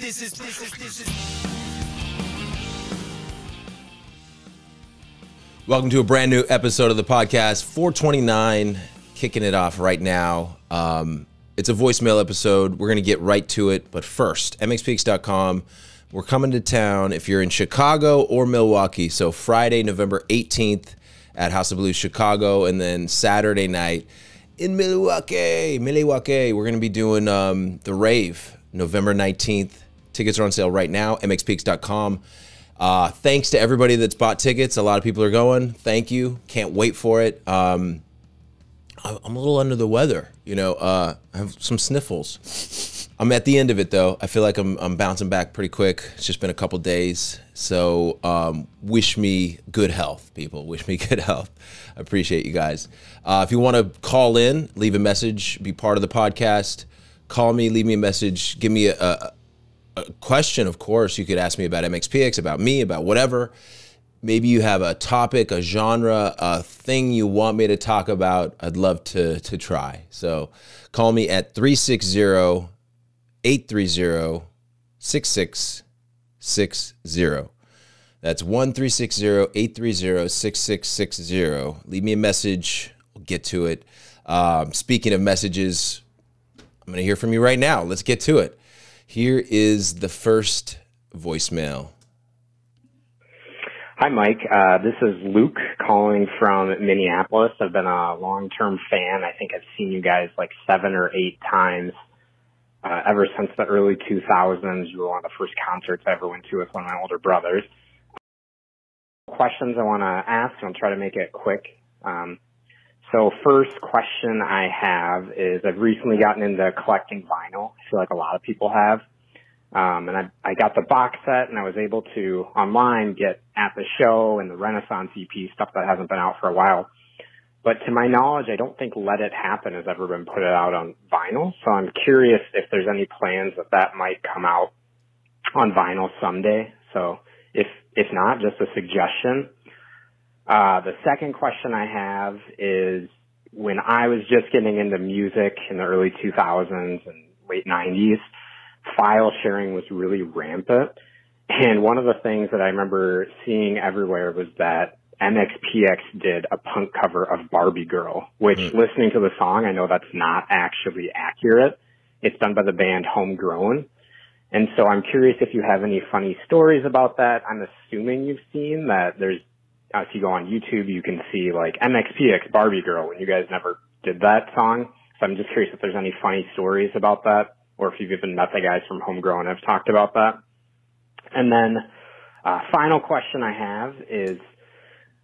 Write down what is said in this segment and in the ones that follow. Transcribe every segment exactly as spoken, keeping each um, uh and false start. This is, this is, this is. Welcome to a brand new episode of the podcast, four twenty-nine, kicking it off right now. Um, it's a voicemail episode. We're going to get right to it. But first, M X P X dot com. We're coming to town if you're in Chicago or Milwaukee. So Friday, November eighteenth at House of Blues Chicago, and then Saturday night in Milwaukee. Milwaukee. We're going to be doing um, The Rave, November nineteenth. Tickets are on sale right now, M X P X dot com. Uh, thanks to everybody that's bought tickets. A lot of people are going. Thank you. Can't wait for it. Um, I'm a little under the weather. You know, uh, I have some sniffles. I'm at the end of it, though. I feel like I'm, I'm bouncing back pretty quick. It's just been a couple days. So um, wish me good health, people. Wish me good health. I appreciate you guys. Uh, if you want to call in, leave a message, be part of the podcast, call me, leave me a message, give me a, a, a question, of course. You could ask me about M X P X, about me, about whatever. Maybe you have a topic, a genre, a thing you want me to talk about. I'd love to, to try. So call me at three six zero, eight three zero. eight three zero, six six six zero. That's one three six zero, eight three zero, six six six zero. Leave me a message. We'll get to it. Um, speaking of messages, I'm going to hear from you right now. Let's get to it. Here is the first voicemail. Hi, Mike. Uh, this is Luke calling from Minneapolis. I've been a long-term fan. I think I've seen you guys like seven or eight times. Uh, ever since the early two thousands, you were one of the first concerts I ever went to with one of my older brothers. Questions I want to ask, and I'll try to make it quick. Um, so first question I have is I've recently gotten into collecting vinyl. I feel like a lot of people have. Um, and I, I got the box set, and I was able to online get At the Show and the Renaissance E P, stuff that hasn't been out for a while. But to my knowledge, I don't think Let It Happen has ever been put out on vinyl. So I'm curious if there's any plans that that might come out on vinyl someday. So if if not, just a suggestion. Uh, the second question I have is when I was just getting into music in the early two thousands and late nineties, file sharing was really rampant. And one of the things that I remember seeing everywhere was that M X P X did a punk cover of Barbie Girl, which mm. listening to the song, I know that's not actually accurate. It's done by the band Homegrown. And so I'm curious if you have any funny stories about that. I'm assuming you've seen that there's, if you go on YouTube, you can see like M X P X Barbie Girl when you guys never did that song. So I'm just curious if there's any funny stories about that or if you've even met the guys from Homegrown and have talked about that. And then uh, final question I have is,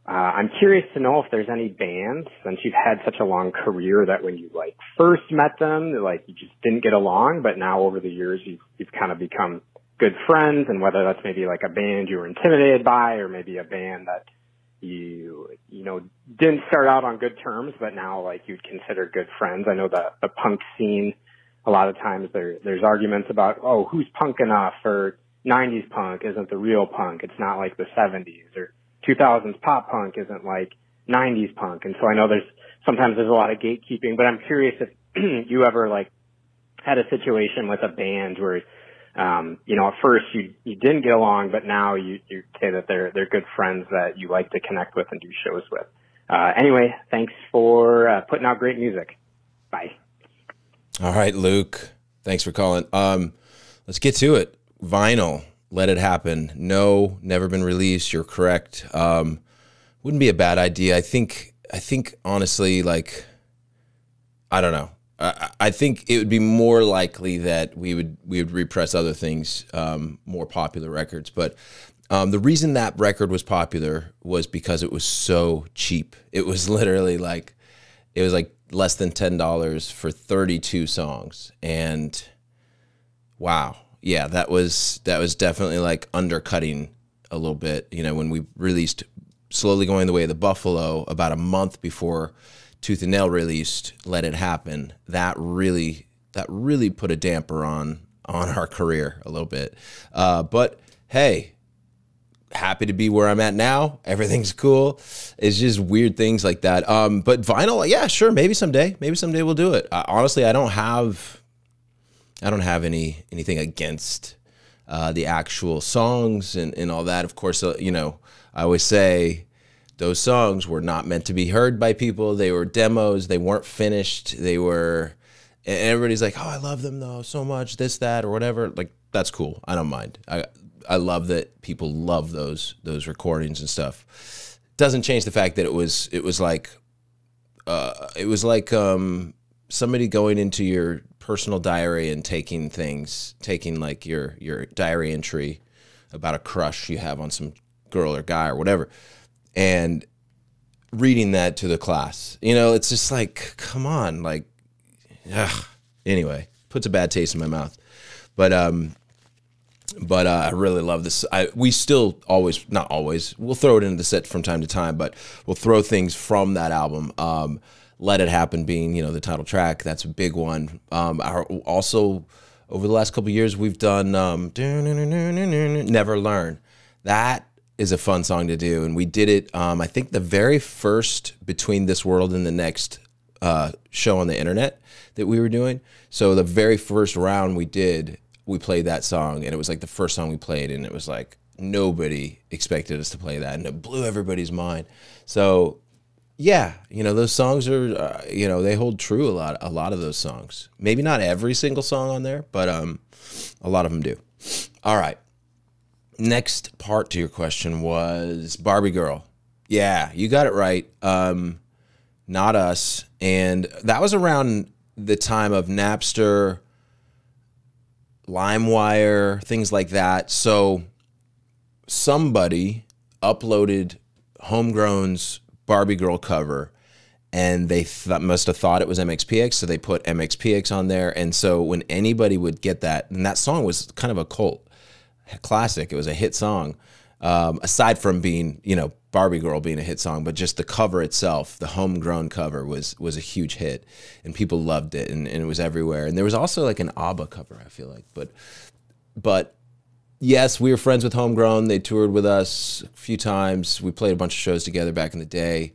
Uh, I'm curious to know if there's any bands, since you've had such a long career, that when you like first met them, like you just didn't get along, but now over the years you've, you've kind of become good friends, and whether that's maybe like a band you were intimidated by, or maybe a band that you, you know, didn't start out on good terms, but now like you'd consider good friends. I know that the punk scene, a lot of times there, there's arguments about, oh, who's punk enough, or nineties punk isn't the real punk, it's not like the seventies, or two thousands pop punk isn't like nineties punk. And so I know there's sometimes there's a lot of gatekeeping, but I'm curious if you ever like had a situation with a band where, um, you know, at first you, you didn't get along, but now you, you say that they're, they're good friends that you like to connect with and do shows with. Uh, anyway, thanks for uh, putting out great music. Bye. All right, Luke. Thanks for calling. Um, let's get to it. Vinyl. Let It Happen. No, never been released. You're correct. Um, wouldn't be a bad idea. I think, I think honestly, like, I don't know. I, I think it would be more likely that we would, we would repress other things, um, more popular records. But um, the reason that record was popular was because it was so cheap. It was literally like, it was like less than ten dollars for thirty-two songs. And wow. Yeah, that was that was definitely like undercutting a little bit. You know, when we released Slowly Going the Way of the Buffalo about a month before Tooth and Nail released Let It Happen, that really that really put a damper on on our career a little bit. Uh, but hey, happy to be where I'm at now. Everything's cool. It's just weird things like that. Um, but vinyl, yeah, sure, maybe someday, maybe someday we'll do it. Uh, honestly, I don't have. I don't have any anything against uh, the actual songs and, and all that. Of course, uh, you know, I always say those songs were not meant to be heard by people. They were demos. They weren't finished. They were, and everybody's like, oh, I love them though so much, this, that, or whatever. Like, that's cool. I don't mind. I, I love that people love those, those recordings and stuff. Doesn't change the fact that it was, it was like, uh, it was like, um, somebody going into your personal diary and taking things, taking like your, your diary entry about a crush you have on some girl or guy or whatever, and reading that to the class. You know, it's just like, come on, like, ugh. Anyway, puts a bad taste in my mouth. But, um, but uh, I really love this. I, we still always, not always, we'll throw it into the set from time to time, but we'll throw things from that album. Um, Let It Happen being, you know, the title track. That's a big one. Um, our, also, over the last couple of years, we've done um, Never Learn. That is a fun song to do, and we did it, um, I think, the very first Between This World and the Next uh, show on the internet that we were doing. So the very first round we did, we played that song, and it was like the first song we played, and it was like nobody expected us to play that, and it blew everybody's mind. So yeah, you know, those songs are, uh, you know, they hold true a lot, a lot of those songs. Maybe not every single song on there, but um, a lot of them do. All right. Next part to your question was Barbie Girl. Yeah, you got it right. Um, Not Us. And that was around the time of Napster, LimeWire, things like that. So somebody uploaded Homegrown's Barbie Girl cover, and they th must have thought it was M X P X, so they put M X P X on there. And so when anybody would get that, and that song was kind of a cult classic, it was a hit song, um, aside from being, you know, Barbie Girl being a hit song, but just the cover itself, the Homegrown cover was was a huge hit, and people loved it, and, and it was everywhere. And there was also like an ABBA cover, I feel like, but but yes, we were friends with Homegrown. They toured with us a few times. We played a bunch of shows together back in the day,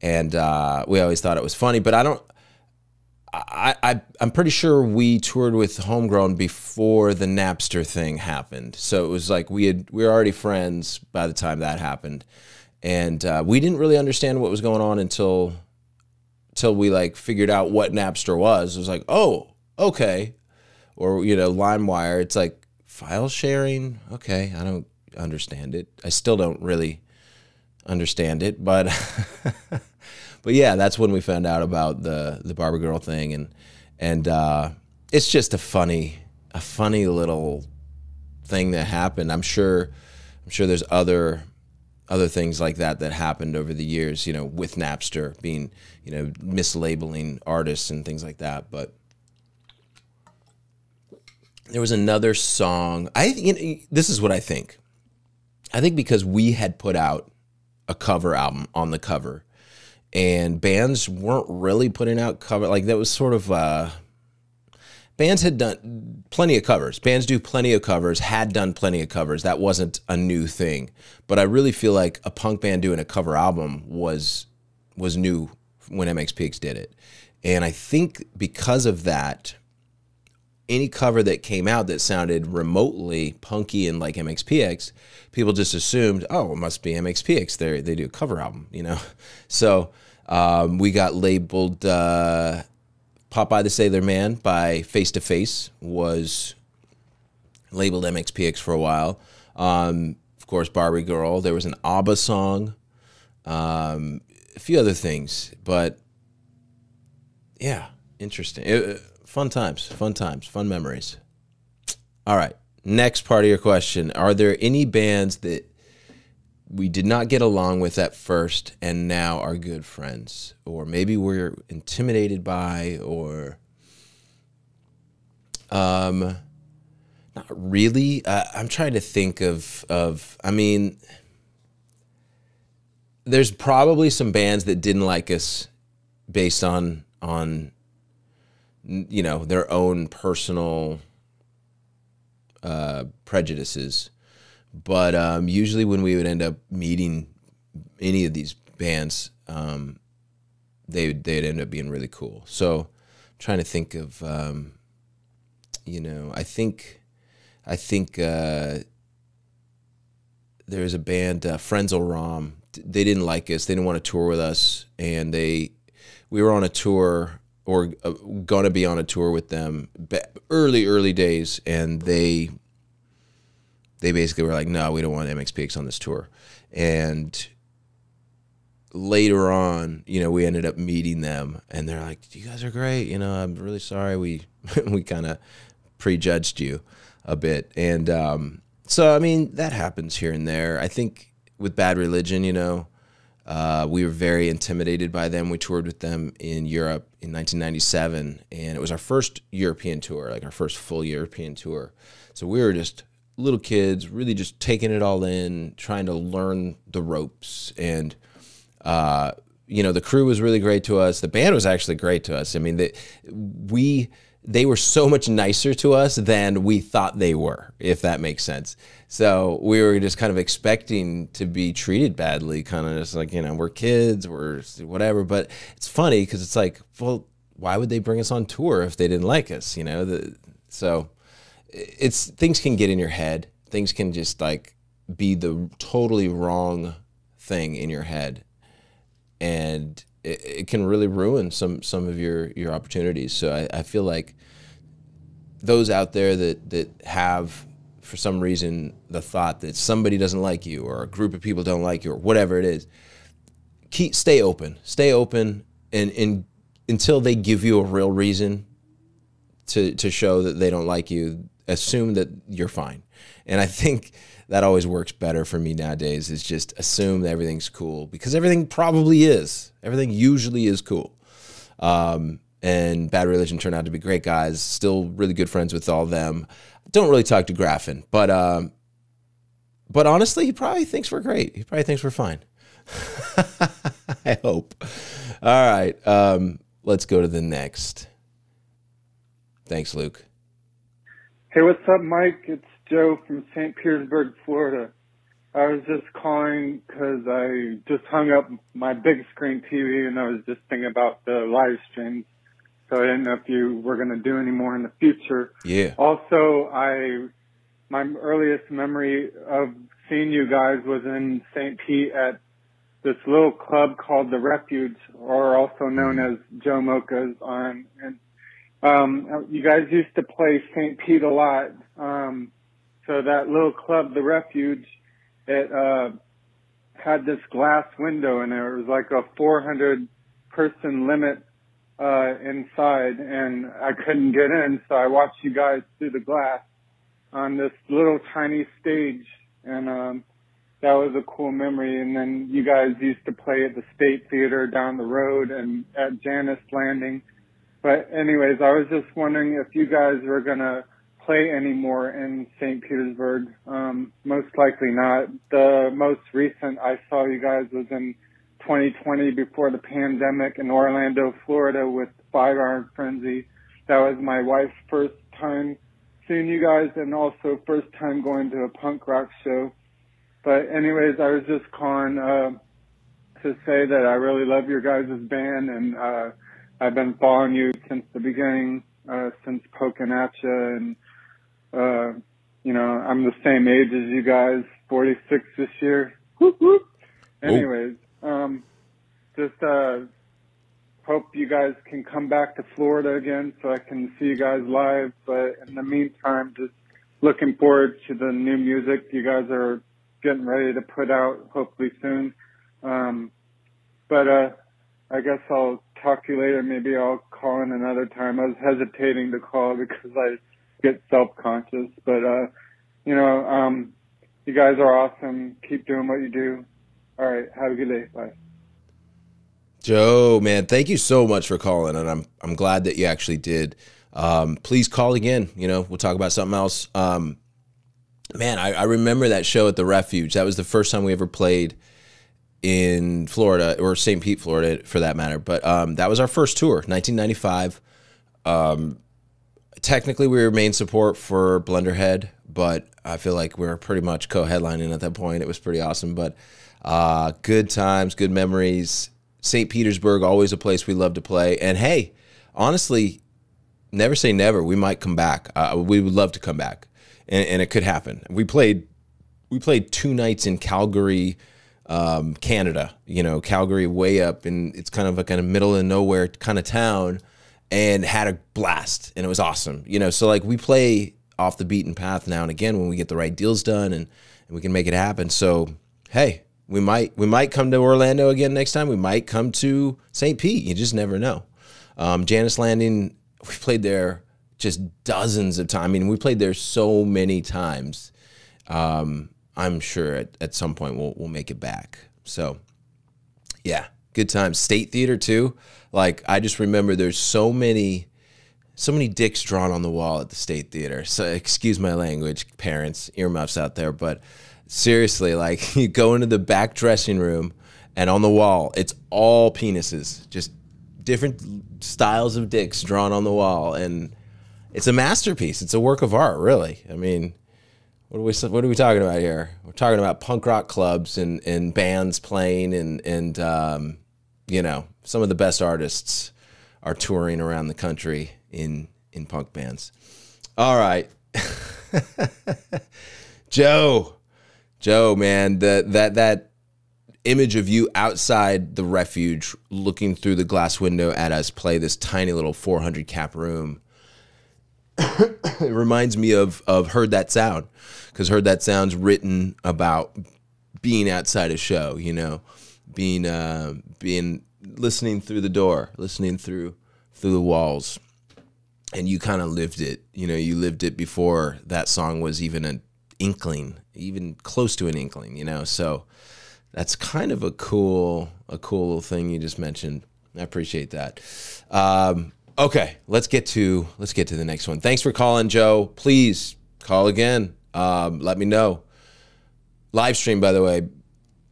and uh, we always thought it was funny. But I don't, I, I, I'm pretty sure we toured with Homegrown before the Napster thing happened. So it was like we had we were already friends by the time that happened, and uh, we didn't really understand what was going on until, until we like figured out what Napster was. It was like, oh, okay, or you know, LimeWire. It's like, file sharing? Okay, I don't understand it. I still don't really understand it, but but yeah, that's when we found out about the the Barbie Girl thing, and and uh, it's just a funny a funny little thing that happened. I'm sure I'm sure there's other other things like that that happened over the years, you know, with Napster being, you know, mislabeling artists and things like that, but. There was another song. I you know, this is what I think. I think because we had put out a cover album on the cover, and bands weren't really putting out cover, like that was sort of uh, bands had done plenty of covers. Bands do plenty of covers. Had done plenty of covers. That wasn't a new thing. But I really feel like a punk band doing a cover album was was new when M X P X did it, and I think because of that. Any cover that came out that sounded remotely punky and like M X P X, people just assumed, oh, it must be M X P X. They they do a cover album, you know. So um, we got labeled uh, Popeye the Sailor Man by Face to Face was labeled M X P X for a while. Um, of course, Barbie Girl. There was an ABBA song, um, a few other things, but yeah, interesting. It, Fun times, fun times, fun memories. All right, next part of your question. Are there any bands that we did not get along with at first and now are good friends? Or maybe we're intimidated by, or... Um, not really. Uh, I'm trying to think of, of... I mean, there's probably some bands that didn't like us based on... on you know, their own personal uh, prejudices. But um, usually when we would end up meeting any of these bands, um, they, they'd end up being really cool. So I'm trying to think of, um, you know, I think I think uh, there was a band, uh, Frenzal Rhomb. They didn't like us. They didn't want to tour with us, and they we were on a tour or uh, gonna be on a tour with them early, early days, and they they basically were like, no, we don't want M X P X on this tour. And later on, you know, we ended up meeting them, and they're like, you guys are great. You know, I'm really sorry we we kind of prejudged you a bit. And um, so, I mean, that happens here and there. I think with Bad Religion, you know, uh, we were very intimidated by them. We toured with them in Europe in nineteen ninety-seven, and it was our first European tour, like our first full European tour. So we were just little kids, really just taking it all in, trying to learn the ropes. And, uh, you know, the crew was really great to us. The band was actually great to us. I mean, they, we... they were so much nicer to us than we thought they were, if that makes sense. So we were just kind of expecting to be treated badly, kind of just like, you know, we're kids, we're whatever. But it's funny because it's like, well, why would they bring us on tour if they didn't like us, you know? The, so it's things can get in your head. Things can just like be the totally wrong thing in your head. And it can really ruin some some of your your opportunities. So I, I feel like those out there that that have for some reason the thought that somebody doesn't like you or a group of people don't like you or whatever it is, keep stay open, stay open, and and until they give you a real reason to to show that they don't like you, assume that you're fine. And I think that always works better for me nowadays, is just assume that everything's cool, because everything probably is. Everything usually is cool. Um, and Bad Religion turned out to be great guys. Still really good friends with all of them. Don't really talk to Graffin, but um, but honestly, he probably thinks we're great. He probably thinks we're fine. I hope. All right, um, let's go to the next. Thanks, Luke. Hey, what's up, Mike? It's Joe from Saint Petersburg, Florida. I was just calling because I just hung up my big screen T V and I was just thinking about the live streams. So I didn't know if you were going to do any more in the future. Yeah. Also, I my earliest memory of seeing you guys was in Saint Pete at this little club called The Refuge, or also known as Joe Mocha's Arm. And um, you guys used to play Saint Pete a lot. Um, So that little club, The Refuge, it uh, had this glass window in there. It was like a four hundred person limit uh, inside, and I couldn't get in, so I watched you guys through the glass on this little tiny stage, and um, that was a cool memory. And then you guys used to play at the State Theater down the road and at Janice Landing. But anyways, I was just wondering if you guys were going to play anymore in Saint Petersburg. Um, most likely not. The most recent I saw you guys was in twenty twenty before the pandemic in Orlando, Florida with Five Iron Frenzy. That was my wife's first time seeing you guys and also first time going to a punk rock show. But anyways, I was just calling uh, to say that I really love your guys' band, and uh, I've been following you since the beginning, uh, since poking at you, and Uh, you know, I'm the same age as you guys, forty-six this year. Whoop, whoop. Anyways, um, just uh, hope you guys can come back to Florida again so I can see you guys live. But in the meantime, just looking forward to the new music you guys are getting ready to put out, hopefully soon. Um, but uh, I guess I'll talk to you later. Maybe I'll call in another time. I was hesitating to call because I get self-conscious, but uh you know um you guys are awesome. Keep doing what you do. All right, have a good day. Bye. Joe, man, thank you so much for calling, and i'm i'm glad that you actually did. Um please call again. You know, we'll talk about something else. Um man, i, I remember that show at The Refuge. That was the first time we ever played in Florida, or Saint Pete, Florida for that matter. But um that was our first tour, nineteen ninety-five. um Technically, we were main support for Blenderhead, but I feel like we were pretty much co-headlining at that point. It was pretty awesome, but uh, good times, good memories. Saint Petersburg, always a place we love to play. And hey, honestly, never say never. We might come back. Uh, we would love to come back, and, and it could happen. We played, we played two nights in Calgary, um, Canada. You know, Calgary, way up, and it's kind of a kind of middle of nowhere kind of town, and had a blast, and it was awesome. You know, so like we play off the beaten path now and again when we get the right deals done, and and we can make it happen. So hey, we might we might come to Orlando again next time. We might come to Saint Pete. You just never know. Um, Janice Landing, we played there just dozens of times. I mean, we played there so many times. Um, I'm sure at, at some point we'll, we'll make it back. So, yeah, good times. State Theater, too. Like, I just remember there's so many, so many dicks drawn on the wall at the State Theater. So, excuse my language, parents, earmuffs out there. But seriously, like, you go into the back dressing room, and on the wall, it's all penises, just different styles of dicks drawn on the wall, and it's a masterpiece. It's a work of art, really. I mean, what are we what are we talking about here? We're talking about punk rock clubs and and bands playing, and and um, you know, some of the best artists are touring around the country in in punk bands. All right, Joe, Joe, man, the, that that. image of you outside the refuge looking through the glass window at us play this tiny little four hundred cap room. It reminds me of, of Heard That Sound, because Heard That Sound's written about being outside a show, you know, being, uh, being listening through the door, listening through, through the walls. And you kind of lived it, you know, you lived it before that song was even an inkling, even close to an inkling, you know, so that's kind of a cool, a cool little thing you just mentioned. I appreciate that. Um, okay, let's get to let's get to the next one. Thanks for calling, Joe. Please call again. Um, let me know. Live stream, by the way,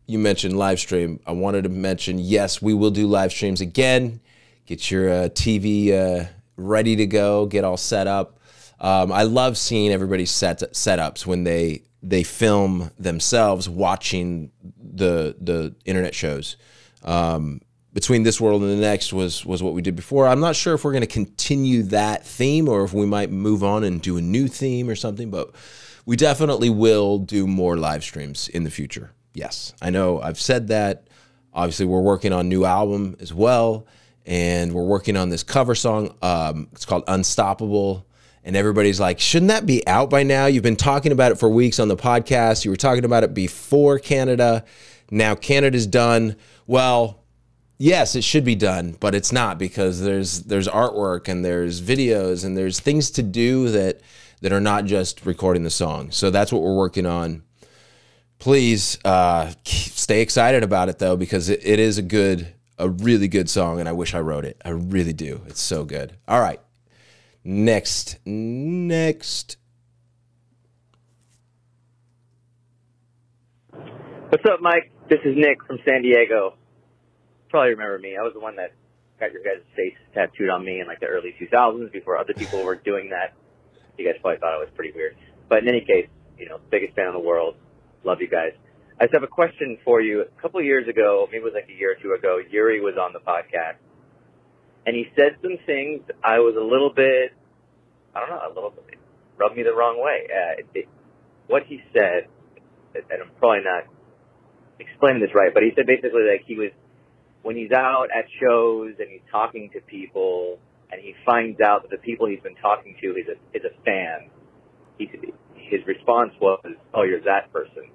you mentioned live stream. I wanted to mention, yes, we will do live streams again. Get your uh, T V uh, ready to go. Get all set up. Um, I love seeing everybody's set setups when they. they film themselves watching the the internet shows. Um, Between This World and the Next was was what we did before. I'm not sure if we're going to continue that theme or if we might move on and do a new theme or something, but we definitely will do more live streams in the future. Yes, I know I've said that. Obviously, we're working on a new album as well, and we're working on this cover song. Um, it's called Unstoppable. And everybody's like, shouldn't that be out by now? You've been talking about it for weeks on the podcast. You were talking about it before Canada. Now Canada's done. Well, yes, it should be done, but it's not, because there's there's artwork and there's videos and there's things to do that, that are not just recording the song. So that's what we're working on. Please uh, stay excited about it, though, because it, it is a good, a really good song, and I wish I wrote it. I really do. It's so good. All right. Next, next. What's up, Mike? This is Nick from San Diego. Probably remember me. I was the one that got your guys' face tattooed on me in like the early two thousands before other people were doing that. You guys probably thought I was pretty weird. But in any case, you know, biggest fan in the world. Love you guys. I just have a question for you. A couple of years ago, maybe it was like a year or two ago, Yuri was on the podcast. And he said some things I was a little bit, I don't know, a little bit, rubbed me the wrong way. Uh, it, it, what he said, and I'm probably not explaining this right, but he said basically like he was, when he's out at shows and he's talking to people and he finds out that the people he's been talking to is a, is a fan, he, his response was, oh, you're that person.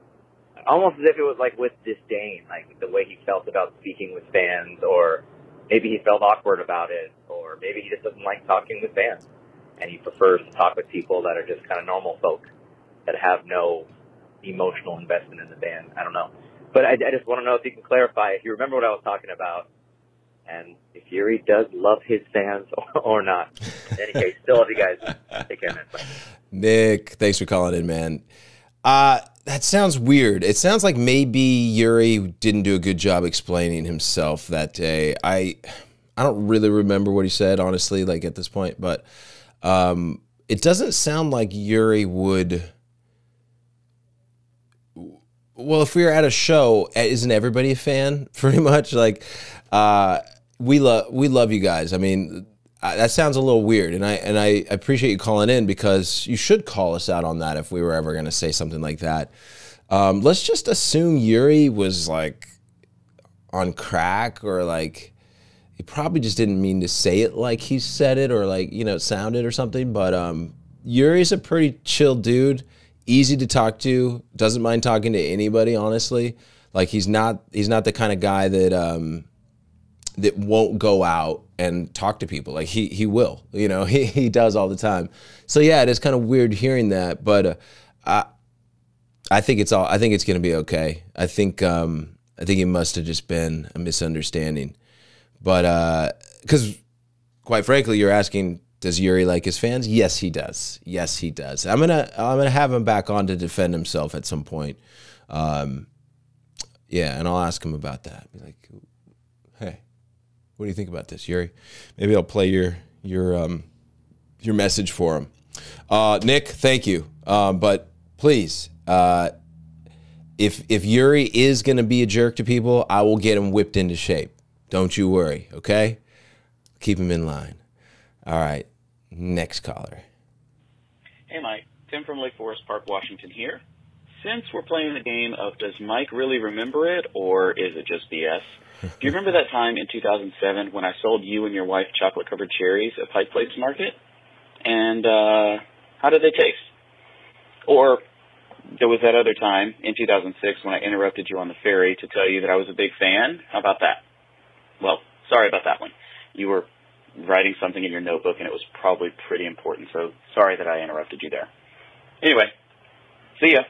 Almost as if it was like with disdain, like the way he felt about speaking with fans, or maybe he felt awkward about it, or maybe he just doesn't like talking with fans, and he prefers to talk with people that are just kind of normal folk that have no emotional investment in the band. I don't know. But I, I just want to know if you can clarify, if you remember what I was talking about, and if Yuri does love his fans or, or not. In any case, still love you guys. Take care, man. Bye. Nick, thanks for calling in, man. Uh, that sounds weird. It sounds like maybe Yuri didn't do a good job explaining himself that day. I, I don't really remember what he said, honestly, like at this point, but, um, it doesn't sound like Yuri would, well, if we were at a show, isn't everybody a fan pretty much? Like, uh, we love, we love you guys. I mean, Uh, that sounds a little weird, and I and I appreciate you calling in, because you should call us out on that if we were ever going to say something like that. Um, let's just assume Yuri was like on crack, or like he probably just didn't mean to say it like he said it, or like, you know, it sounded or something. But um, Yuri's a pretty chill dude, easy to talk to, doesn't mind talking to anybody. Honestly, like he's not he's not the kind of guy that. Um, that won't go out and talk to people. Like he, he will, you know, he, he does all the time. So yeah, it is kind of weird hearing that, but uh, I, I think it's all, I think it's going to be okay. I think, um, I think it must've just been a misunderstanding, but, uh, cause quite frankly, you're asking, does Yuri like his fans? Yes, he does. Yes, he does. I'm going to, I'm going to have him back on to defend himself at some point. Um, yeah. And I'll ask him about that. Be like, hey, what do you think about this, Yuri? Maybe I'll play your your um, your message for him. Uh, Nick, thank you. Uh, but please, uh, if if Yuri is going to be a jerk to people, I will get him whipped into shape. Don't you worry, okay? Keep him in line. All right, next caller. Hey, Mike. Tim from Lake Forest Park, Washington here. Since we're playing the game of does Mike really remember it, or is it just B S? Do you remember that time in two thousand seven when I sold you and your wife chocolate-covered cherries at Pike Place Market? And uh, how did they taste? Or there was that other time in two thousand six when I interrupted you on the ferry to tell you that I was a big fan. How about that? Well, sorry about that one. You were writing something in your notebook, and it was probably pretty important, so sorry that I interrupted you there. Anyway, see ya.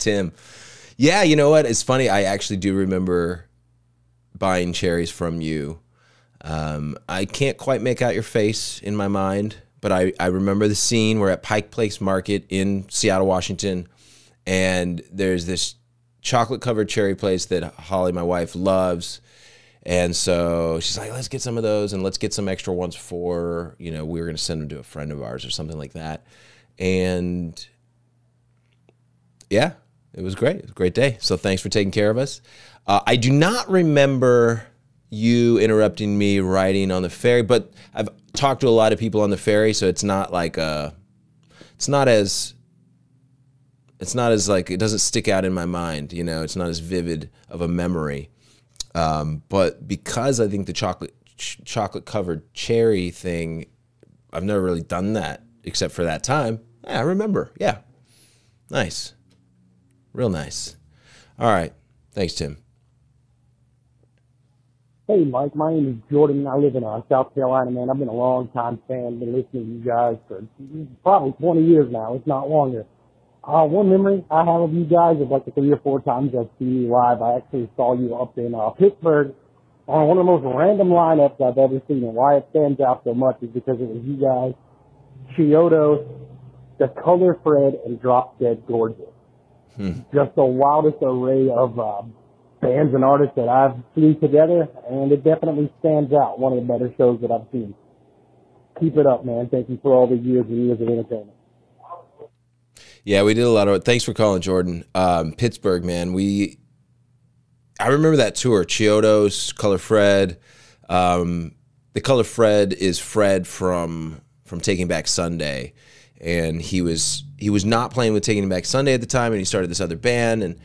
Tim. Yeah, you know what? It's funny. I actually do remember buying cherries from you. Um, I can't quite make out your face in my mind, but I, I remember the scene. We're at Pike Place Market in Seattle, Washington, and there's this chocolate-covered cherry place that Holly, my wife, loves. And so she's like, let's get some of those, and let's get some extra ones for, you know, we were going to send them to a friend of ours or something like that. And, yeah. It was great. It was a great day. So thanks for taking care of us. Uh, I do not remember you interrupting me riding on the ferry, but I've talked to a lot of people on the ferry, so it's not like a, it's not as, it's not as like, it doesn't stick out in my mind, you know, it's not as vivid of a memory. Um, but because I think the chocolate, ch chocolate covered cherry thing, I've never really done that except for that time. Yeah, I remember. Yeah. Nice. Real nice. All right. Thanks, Tim. Hey, Mike. My name is Jordan. I live in uh, South Carolina, man. I've been a long-time fan. Been listening to you guys for probably twenty years now. It's not longer. Uh, one memory I have of you guys is like the three or four times I've seen you live. I actually saw you up in uh, Pittsburgh on one of the most random lineups I've ever seen. And why it stands out so much is because it was you guys, Chiodos, The Color Fred, and Drop Dead Gorgeous. Hmm. Just the wildest array of uh, bands and artists that I've seen together, and it definitely stands out. One of the better shows that I've seen. Keep it up, man. Thank you for all the years and years of entertainment. Yeah, we did a lot of it. Thanks for calling, Jordan. Um, Pittsburgh, man. We, I remember that tour. Chiodos, Color Fred. Um, the Color Fred is Fred from from Taking Back Sunday. And he was he was not playing with Taking Back Sunday at the time, and he started this other band, and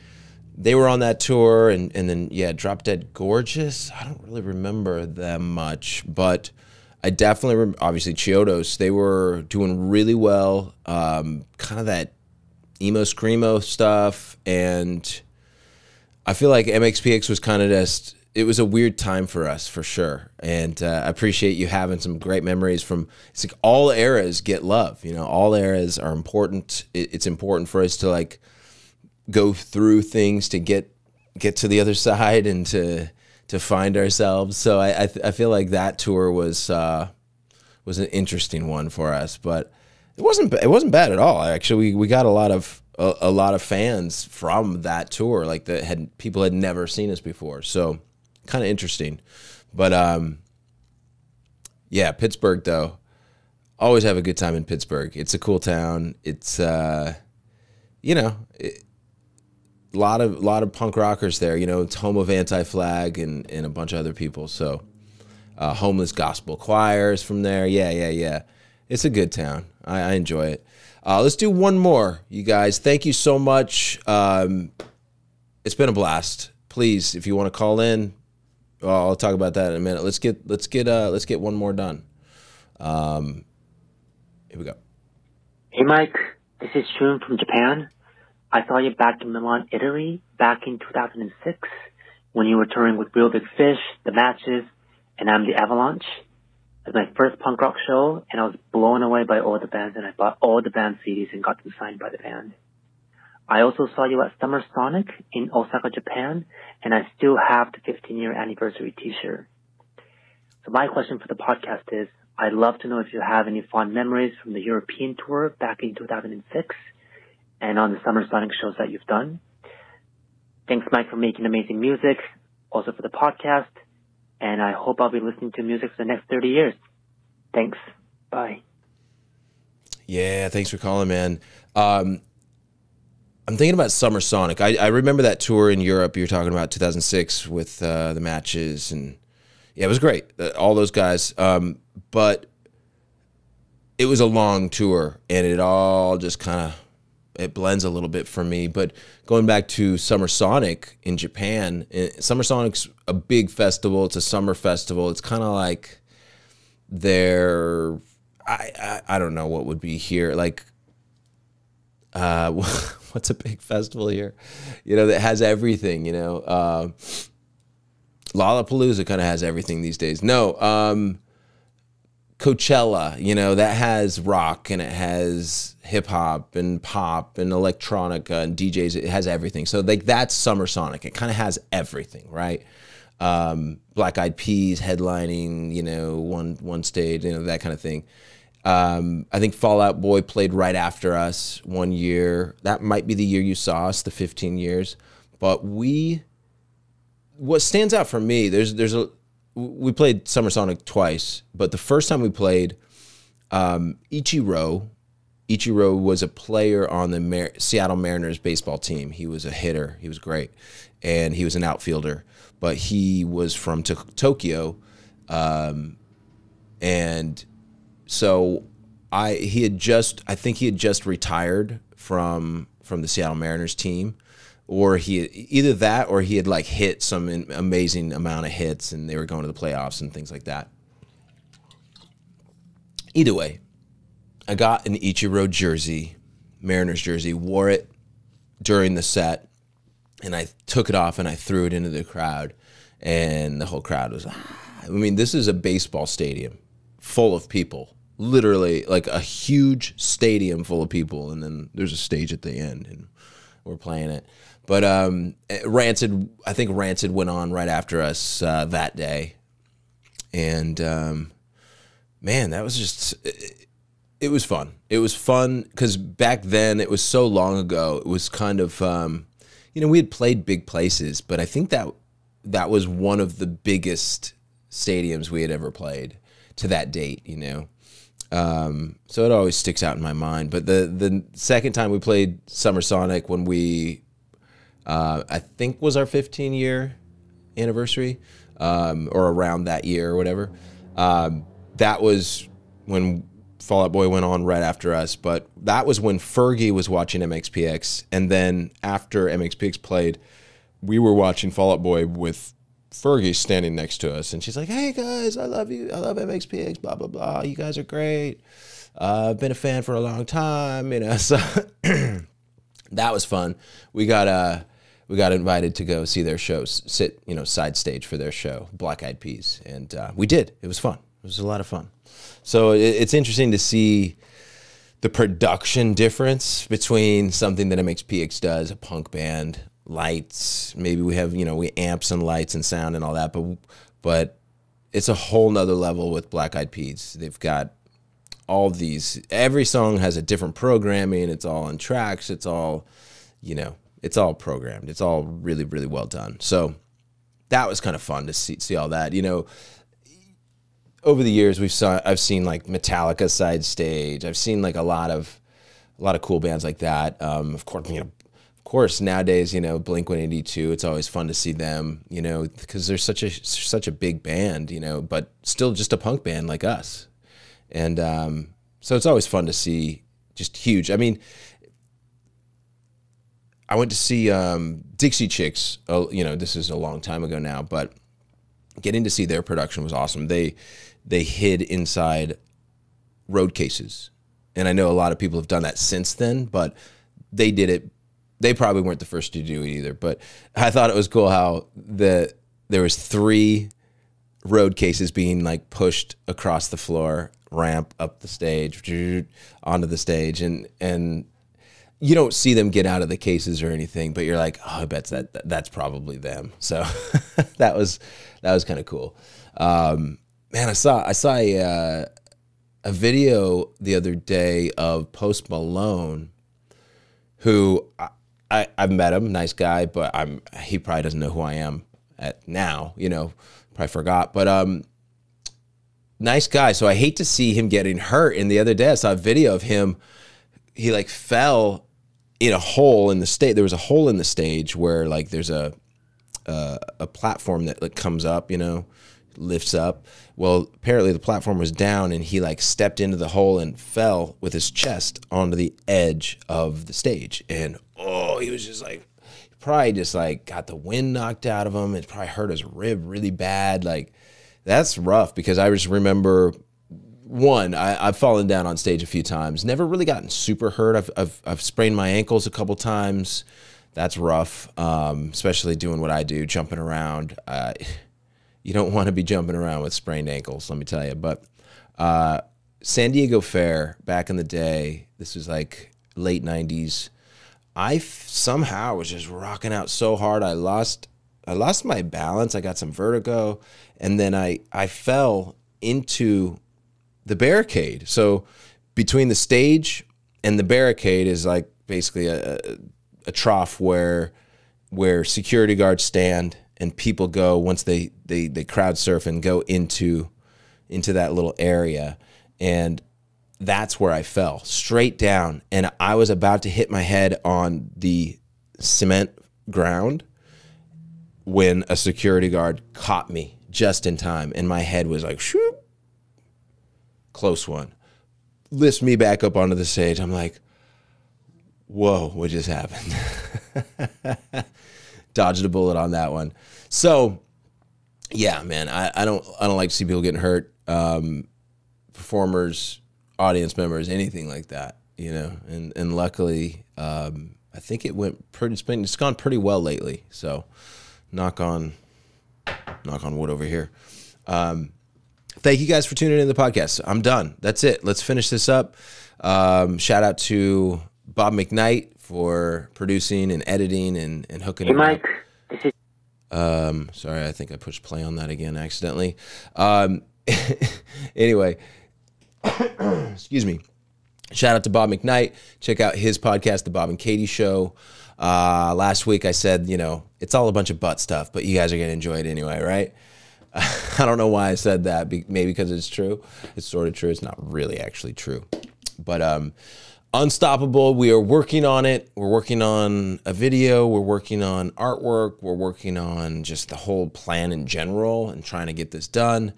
they were on that tour, and, and then, yeah, Drop Dead Gorgeous. I don't really remember them much, but I definitely remember, obviously, Chiodos. They were doing really well, um, kind of that emo screamo stuff, and I feel like M X P X was kind of just, it was a weird time for us, for sure. And uh, I appreciate you having some great memories from, it's like all eras get love, you know, all eras are important. It, it's important for us to like go through things to get, get to the other side and to, to find ourselves. So I, I, th I feel like that tour was, uh, was an interesting one for us, but it wasn't, it wasn't bad at all. Actually, we, we got a lot of, a, a lot of fans from that tour, like that had, people had never seen us before. So kind of interesting, but um yeah, Pittsburgh though, always have a good time in Pittsburgh. It's a cool town. It's uh you know, it, a lot of lot of punk rockers there, you know. It's home of Anti-Flag and and a bunch of other people, so uh, Homeless Gospel Choirs from there. Yeah, yeah, yeah. It's a good town. I, I enjoy it. Uh, let's do one more, you guys. Thank you so much. Um, it's been a blast. Please, if you want to call in, well, I'll talk about that in a minute. Let's get let's get uh, let's get one more done. Um, here we go. Hey, Mike. This is Shun from Japan. I saw you back in Milan, Italy, back in two thousand six when you were touring with Real Big Fish, The Matches, and I'm the Avalanche. It was my first punk rock show, and I was blown away by all the bands, and I bought all the band C Ds and got them signed by the band. I also saw you at Summer Sonic in Osaka, Japan, and I still have the fifteen-year anniversary T-shirt. So my question for the podcast is, I'd love to know if you have any fond memories from the European tour back in two thousand six and on the Summer Sonic shows that you've done. Thanks, Mike, for making amazing music, also for the podcast, and I hope I'll be listening to music for the next thirty years. Thanks. Bye. Yeah, thanks for calling, man. Um, I'm thinking about Summer Sonic. I, I remember that tour in Europe you were talking about, two thousand six, with uh, the Matches, and yeah, it was great, all those guys. Um, but it was a long tour, and it all just kind of, it blends a little bit for me. But going back to Summer Sonic in Japan, Summer Sonic's a big festival. It's a summer festival. It's kind of like their, I, I I don't know what would be here. Like, uh, what's a big festival here? You know, that has everything, you know. Uh, Lollapalooza kind of has everything these days. No, um, Coachella, you know, that has rock and it has hip hop and pop and electronica and D Js. It has everything. So like that's Summer Sonic. It kind of has everything, right? Um, Black Eyed Peas headlining, you know, one one stage, you know, that kind of thing. Um, I think Fallout Boy played right after us one year. That might be the year you saw us, the fifteen years. But we, what stands out for me, there's there's a, we played Summer Sonic twice, but the first time we played, um, Ichiro, Ichiro was a player on the Mar Seattle Mariners baseball team. He was a hitter. He was great, and he was an outfielder. But he was from to Tokyo, um, and so I he had just I think he had just retired from from the Seattle Mariners team. Or he, either that or he had like hit some amazing amount of hits and they were going to the playoffs and things like that. Either way, I got an Ichiro jersey, Mariners jersey, wore it during the set, and I took it off and I threw it into the crowd, and the whole crowd was, ah. I mean, this is a baseball stadium full of people, literally like a huge stadium full of people, and then there's a stage at the end and we're playing it. But um, Rancid, I think Rancid went on right after us uh, that day. And, um, man, that was just, it, it was fun. It was fun because back then, it was so long ago. It was kind of, um, you know, we had played big places, but I think that that was one of the biggest stadiums we had ever played to that date, you know. Um, so it always sticks out in my mind. But the, the second time we played Summer Sonic when we... Uh, I think was our fifteen year anniversary, um, or around that year or whatever. Um, that was when Fall Out Boy went on right after us, but that was when Fergie was watching M X P X, and then after M X P X played, we were watching Fall Out Boy with Fergie standing next to us, and she's like, "Hey guys, I love you. I love M X P X. Blah blah blah. You guys are great. Uh, I've been a fan for a long time." You know, so that was fun. We got a. Uh, We got invited to go see their shows, sit, you know, side stage for their show, Black Eyed Peas. And uh, we did. It was fun. It was a lot of fun. So it, it's interesting to see the production difference between something that M X P X does, a punk band, lights. Maybe we have, you know, we amps and lights and sound and all that. But, but it's a whole nother level with Black Eyed Peas. They've got all these, every song has a different programming. It's all on tracks. It's all, you know. It's all programmed. It's all really, really well done. So that was kind of fun to see, see all that. You know, over the years we've saw I've seen like Metallica side stage. I've seen like a lot of a lot of cool bands like that. Um, of course, you know, of course, nowadays, you know, Blink one eighty-two, it's always fun to see them, you know, because they're such a such a big band, you know, but still just a punk band like us. And um, so it's always fun to see just huge. I mean, I went to see um, Dixie Chicks, uh, you know, this is a long time ago now, but getting to see their production was awesome. They, they hid inside road cases. And I know a lot of people have done that since then, but they did it. They probably weren't the first to do it either, but I thought it was cool how the there was three road cases being like pushed across the floor, ramp up the stage, onto the stage, and and you don't see them get out of the cases or anything, but you're like, oh, I bet that that's probably them. So that was that was kind of cool. Um, man, I saw I saw a, uh, a video the other day of Post Malone, who I, I, I've met him, nice guy, but I'm he probably doesn't know who I am at now, you know, probably forgot. But um, nice guy, so I hate to see him getting hurt. And the other day I saw a video of him, he like fell in a hole in the stage. There was a hole in the stage where like there's a, uh, a platform that like comes up, you know, lifts up. Well, apparently the platform was down and he like stepped into the hole and fell with his chest onto the edge of the stage. And oh, he was just like, probably just like got the wind knocked out of him. It probably hurt his rib really bad. Like that's rough, because I just remember one, I, I've fallen down on stage a few times, never really gotten super hurt. I've, I've, I've sprained my ankles a couple times. That's rough. Um, especially doing what I do, jumping around. Uh, You don't want to be jumping around with sprained ankles, let me tell you. But uh, San Diego Fair, back in the day, this was like late nineties, I f somehow was just rocking out so hard. I lost I lost my balance. I got some vertigo. And then I, I fell into the barricade. So between the stage and the barricade is like basically a, a trough where, where security guards stand. And people go, once they, they, they crowd surf and go into, into that little area. And that's where I fell, straight down. And I was about to hit my head on the cement ground when a security guard caught me just in time. And my head was like, shoo, close one. Lifts me back up onto the stage. I'm like, whoa, what just happened? Dodged a bullet on that one. So yeah, man, I, I don't I don't like to see people getting hurt. Um, performers, audience members, anything like that, you know. And and luckily, um, I think it went pretty it's been it's gone pretty well lately. So knock on knock on wood over here. Um, thank you guys for tuning in to the podcast. I'm done. That's it. Let's finish this up. Um, shout out to Bob McKnight for producing and editing and, and hooking hey, it Mike. Up. This is um, sorry, I think I pushed play on that again accidentally. Um, anyway, excuse me. Shout out to Bob McKnight. Check out his podcast, The Bob and Katie Show. Uh, last week I said, you know, it's all a bunch of butt stuff, but you guys are going to enjoy it anyway, right? I don't know why I said that. Maybe because it's true. It's sort of true. It's not really actually true. But, um, Unstoppable, we are working on it. We're working on a video. We're working on artwork. We're working on just the whole plan in general and trying to get this done.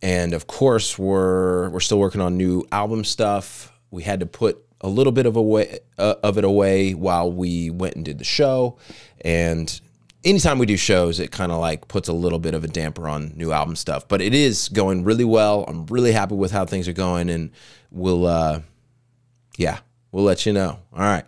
And of course, we're we're still working on new album stuff. We had to put a little bit of a way, uh, of it away while we went and did the show. And anytime we do shows, it kind of like puts a little bit of a damper on new album stuff. But it is going really well. I'm really happy with how things are going, and we'll uh, yeah. We'll let you know. All right.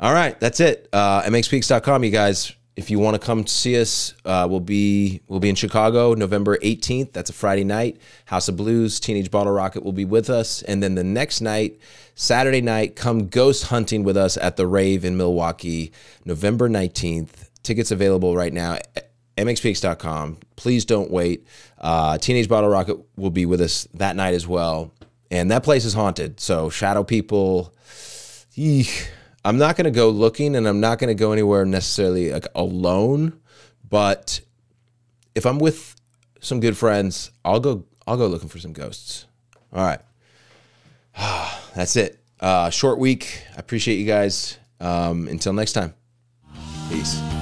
All right. That's it. Uh, M X P X dot com, you guys. If you want to come see us, uh, we'll be we'll be in Chicago November eighteenth. That's a Friday night. House of Blues, Teenage Bottle Rocket will be with us. And then the next night, Saturday night, come ghost hunting with us at The Rave in Milwaukee, November nineteenth. Tickets available right now at M X P X dot com. Please don't wait. Uh, Teenage Bottle Rocket will be with us that night as well. And that place is haunted. So shadow people, eek. I'm not going to go looking, and I'm not going to go anywhere necessarily like alone. But if I'm with some good friends, I'll go, I'll go looking for some ghosts. All right. That's it. Uh, short week. I appreciate you guys. Um, until next time. Peace.